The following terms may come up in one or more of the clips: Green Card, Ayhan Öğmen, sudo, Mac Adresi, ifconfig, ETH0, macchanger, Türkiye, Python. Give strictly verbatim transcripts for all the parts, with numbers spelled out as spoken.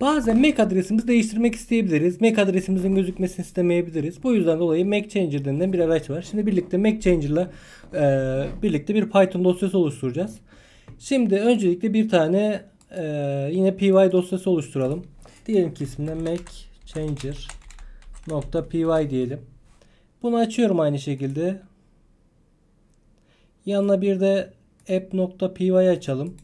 Bazen M A C adresimizi değiştirmek isteyebiliriz. M A C adresimizin gözükmesini istemeyebiliriz. Bu yüzden dolayı macchanger denilen bir araç var. Şimdi birlikte macchanger ile birlikte bir Python dosyası oluşturacağız. Şimdi öncelikle bir tane e, yine py dosyası oluşturalım. Diyelim ki isminden macchanger.py diyelim. Bunu açıyorum aynı şekilde. Yanına bir de app.py açalım.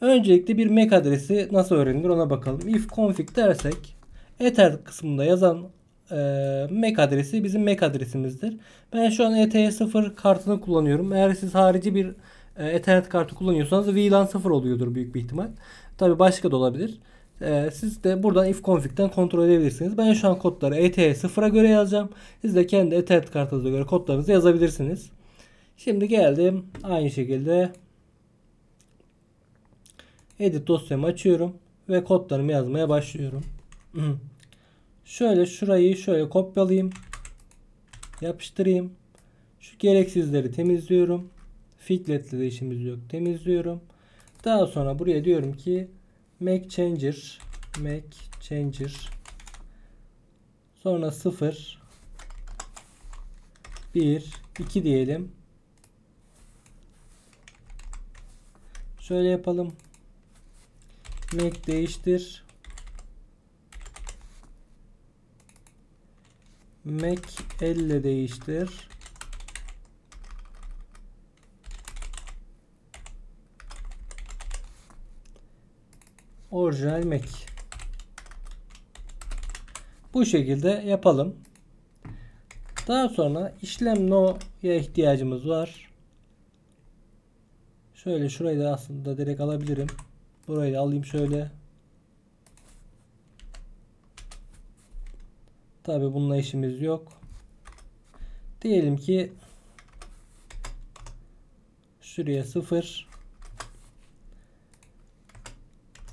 Öncelikle bir M A C adresi nasıl öğrenilir ona bakalım. ifconfig dersek ether kısmında yazan e, M A C adresi bizim M A C adresimizdir. Ben şu an E T H sıfır kartını kullanıyorum. Eğer siz harici bir e, ethernet kartı kullanıyorsanız V LAN sıfır oluyordur büyük bir ihtimal. Tabi başka da olabilir. E, siz de buradan ifconfig'den kontrol edebilirsiniz. Ben şu an kodları E T H sıfıra göre yazacağım. Siz de kendi ethernet kartınıza göre kodlarınızı yazabilirsiniz. Şimdi geldim aynı şekilde edit dosyamı açıyorum ve kodlarımı yazmaya başlıyorum. Şöyle şurayı şöyle kopyalayayım. Yapıştırayım. Şu gereksizleri temizliyorum. Figlet'le de işimiz yok. Temizliyorum. Daha sonra buraya diyorum ki macchanger macchanger sonra sıfır bir iki diyelim. Şöyle yapalım. Mac değiştir. Mac elle değiştir. Orijinal Mac. Bu şekilde yapalım. Daha sonra işlem no'ya ihtiyacımız var. Şöyle şurayı da aslında direkt alabilirim. Burayı alayım şöyle. Tabi bununla işimiz yok. Diyelim ki şuraya sıfır.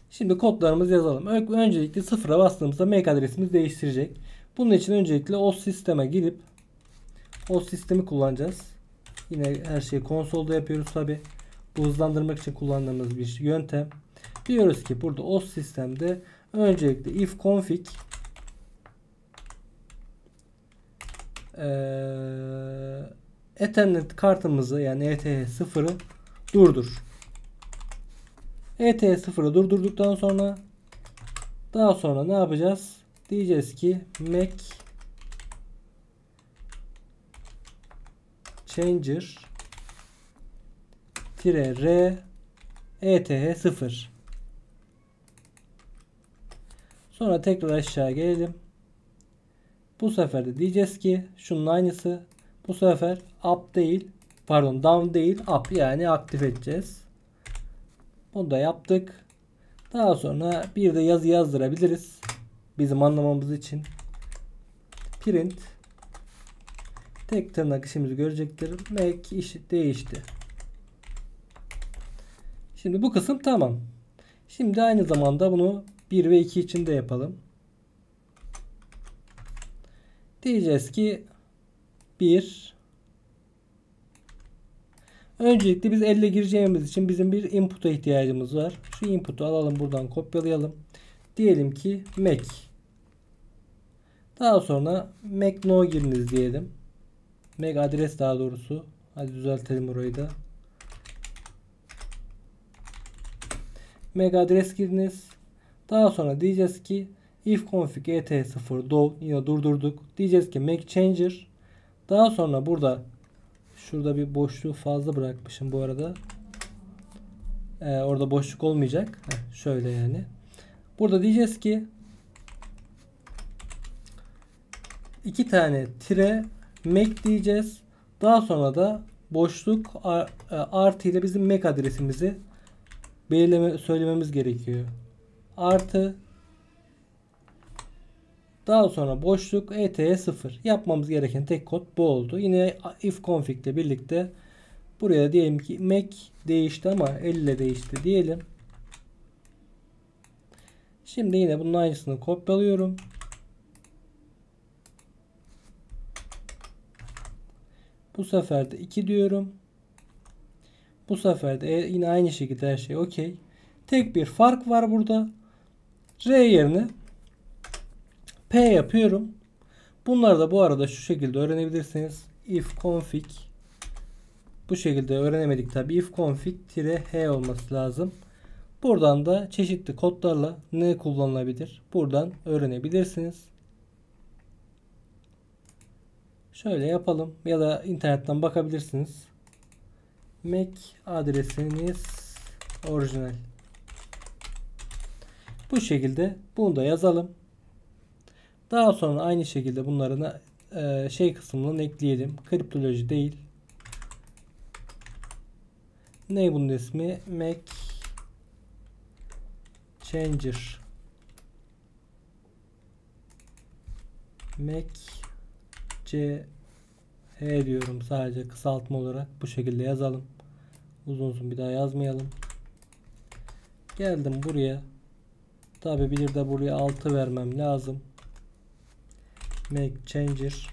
Şimdi kodlarımızı yazalım. Öncelikle sıfıra bastığımızda M A C adresimiz değiştirecek. Bunun için öncelikle o sisteme gidip o sistemi kullanacağız. Yine her şeyi konsolda yapıyoruz tabi. Bu hızlandırmak için kullandığımız bir yöntem. Diyoruz ki burada o sistemde öncelikle ifconfig e, ethernet kartımızı yani E T H sıfırı durdur. E T H sıfırı durdurduktan sonra daha sonra ne yapacağız? Diyeceğiz ki macchanger tire r E T H sıfır. Sonra tekrar aşağı gelelim. Bu sefer de diyeceğiz ki şunun aynısı. Bu sefer up değil, pardon down değil, up yani aktif edeceğiz. Bunu da yaptık. Daha sonra bir de yazı yazdırabiliriz bizim anlamamız için. Print tek tırnak işimizi görecektir. Mac işi değişti. Şimdi bu kısım tamam. Şimdi aynı zamanda bunu bir ve iki için de yapalım. Diyeceğiz ki bir öncelikle biz elle gireceğimiz için bizim bir input'a ihtiyacımız var. Şu input'u alalım buradan kopyalayalım. Diyelim ki Mac. Daha sonra Mac no giriniz diyelim. Mac adres daha doğrusu. Hadi düzeltelim orayı da. Mac adres giriniz. Daha sonra diyeceğiz ki ifconfig E T H sıfır do yine durdurduk. Diyeceğiz ki macchanger. Daha sonra burada şurada bir boşluğu fazla bırakmışım bu arada. Ee, orada boşluk olmayacak. Heh, şöyle yani. Burada diyeceğiz ki iki tane tire mac diyeceğiz. Daha sonra da boşluk artı ile bizim mac adresimizi belirleme söylememiz gerekiyor. Artı daha sonra boşluk E T H sıfır. Yapmamız gereken tek kod bu oldu. Yine ifconfig ile birlikte buraya diyelim ki Mac değişti ama elle değişti diyelim. Şimdi yine bunun aynısını kopyalıyorum. Bu sefer de iki diyorum. Bu sefer de yine aynı şekilde her şey okey. Tek bir fark var burada. R yerine P yapıyorum. Bunları da bu arada şu şekilde öğrenebilirsiniz. ifconfig. Bu şekilde öğrenemedik tabi. ifconfig-h olması lazım. Buradan da çeşitli kodlarla ne kullanılabilir? Buradan öğrenebilirsiniz. Şöyle yapalım ya da internetten bakabilirsiniz. Mac adresiniz orijinal. Bu şekilde bunu da yazalım. Daha sonra aynı şekilde bunları şey kısmından ekleyelim. Kriptoloji değil. Ne bunun ismi? Macchanger. Mac C H diyorum sadece kısaltma olarak. Bu şekilde yazalım. Uzun uzun bir daha yazmayalım. Geldim buraya. Tabi bir de buraya altı vermem lazım. Macchanger.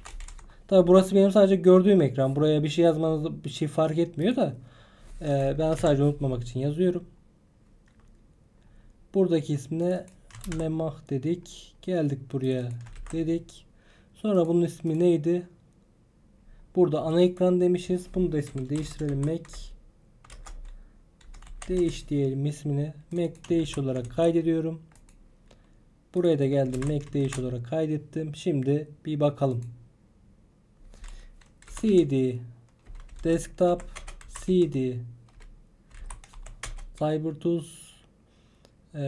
Tabi burası benim sadece gördüğüm ekran. Buraya bir şey yazmanız bir şey fark etmiyor da e, ben sadece unutmamak için yazıyorum. Buradaki ismine memah dedik. Geldik buraya dedik. Sonra bunun ismi neydi? Burada ana ekran demişiz. Bunu da ismini değiştirelim. Mac değiş diyelim ismini. Mac değiş olarak kaydediyorum. Buraya da geldim. Mac değiş olarak kaydettim. Şimdi bir bakalım. C D desktop, C D CyberTools, ee,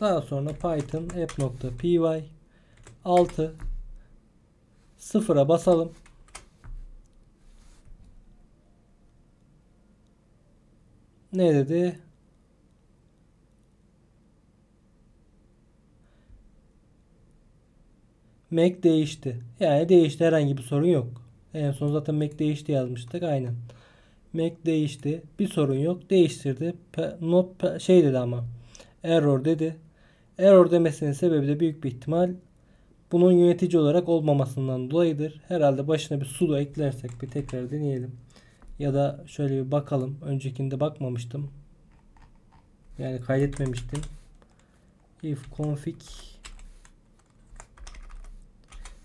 daha sonra Python app.py altı sıfıra basalım. Ne dedi? Mac değişti. Yani değişti, herhangi bir sorun yok. En son zaten Mac değişti yazmıştık. Aynen. Mac değişti. Bir sorun yok. Değiştirdi. Not şey dedi ama. Error dedi. Error demesinin sebebi de büyük bir ihtimal bunun yönetici olarak olmamasından dolayıdır. Herhalde başına bir sudo eklersek bir tekrar deneyelim. Ya da şöyle bir bakalım. Öncekinde bakmamıştım. Yani kaydetmemiştim. ifconfig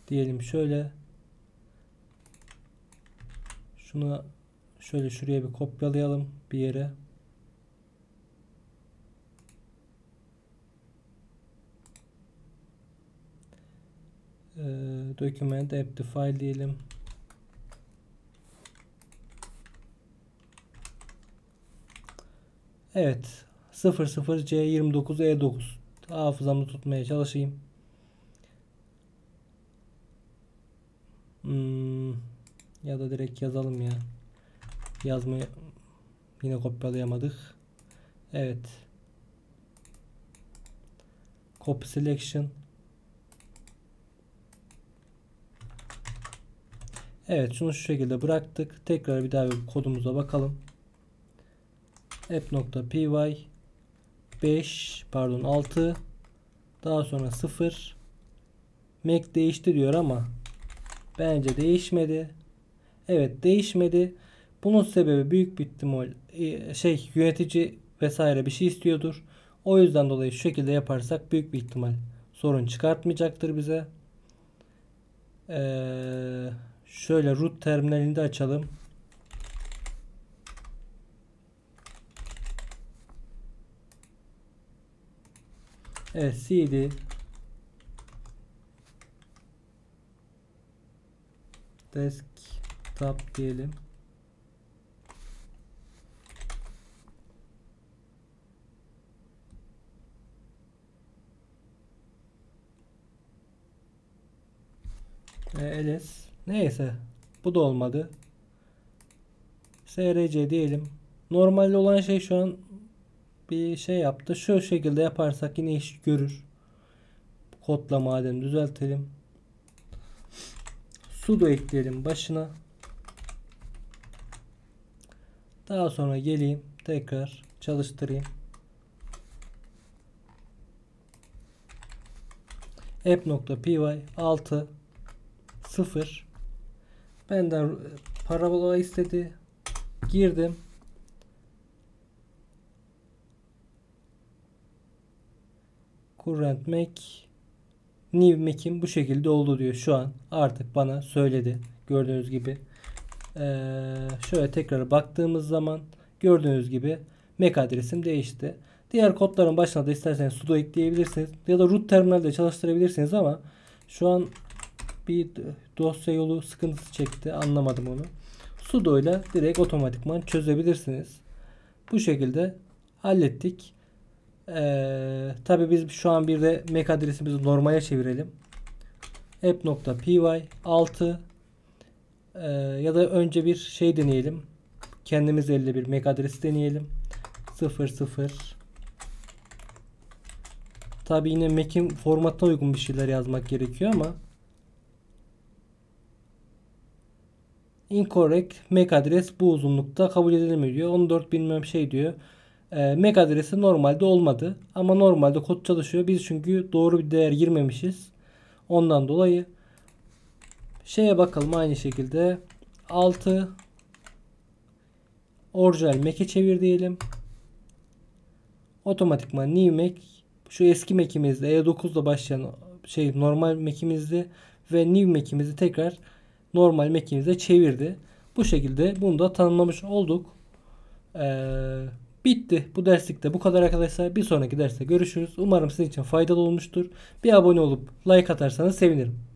diyelim şöyle. Şunu şöyle şuraya bir kopyalayalım bir yere. Ee, document app to file diyelim. Evet. sıfır sıfır C yirmi dokuz E dokuz hafızamı tutmaya çalışayım. Hmm, ya da direkt yazalım ya. Yazmayı yine kopyalayamadık. Evet. Copy selection. Evet, şunu şu şekilde bıraktık. Tekrar bir daha bir kodumuza bakalım. app.py beş pardon altı daha sonra sıfır Mac değişti diyor ama bence değişmedi. Evet, değişmedi. Bunun sebebi büyük bir ihtimal şey yönetici vesaire bir şey istiyordur. O yüzden dolayı şu şekilde yaparsak büyük bir ihtimal sorun çıkartmayacaktır bize. Ee, şöyle root terminalini de açalım. Evet, C D desktop diyelim. E, L S neyse, bu da olmadı. S R C diyelim. Normalde olan şey şu an bir şey yaptı. Şu şekilde yaparsak yine iş görür. Kodla madem düzeltelim. Sudo ekleyelim başına. Daha sonra geleyim. Tekrar çalıştırayım. app.py altı sıfır benden parabola istedi. Girdim. current mac new mac'im bu şekilde oldu diyor. Şu an artık bana söyledi. Gördüğünüz gibi ee, şöyle tekrar baktığımız zaman gördüğünüz gibi mac adresim değişti. Diğer kodların başına da isterseniz sudo ekleyebilirsiniz ya da root terminalde çalıştırabilirsiniz ama şu an bir dosya yolu sıkıntısı çekti. Anlamadım onu. Sudo ile direkt otomatikman çözebilirsiniz. Bu şekilde hallettik. Ee, tabii biz şu an bir de mac adresimizi normale çevirelim. app.py altı ee, ya da önce bir şey deneyelim. Kendimiz elde bir mac adresi deneyelim. sıfır sıfır. Tabii yine mac'in formatına uygun bir şeyler yazmak gerekiyor ama incorrect mac adres bu uzunlukta kabul edilmiyor diyor. on dört bilmem şey diyor. E, mac adresi normalde olmadı ama normalde kod çalışıyor. Biz çünkü doğru bir değer girmemişiz. Ondan dolayı şeye bakalım, aynı şekilde altı orijinal mac'e çevir diyelim. Otomatikman new mac, şu eski mac'imizde E dokuz'da başlayan şey normal mac'imizdi ve new mac'imizi tekrar normal mac'imize çevirdi. Bu şekilde bunu da tanımlamış olduk. Ee, bitti. Bu derslikte bu kadar arkadaşlar. Bir sonraki derste görüşürüz. Umarım sizin için faydalı olmuştur. Bir abone olup like atarsanız sevinirim.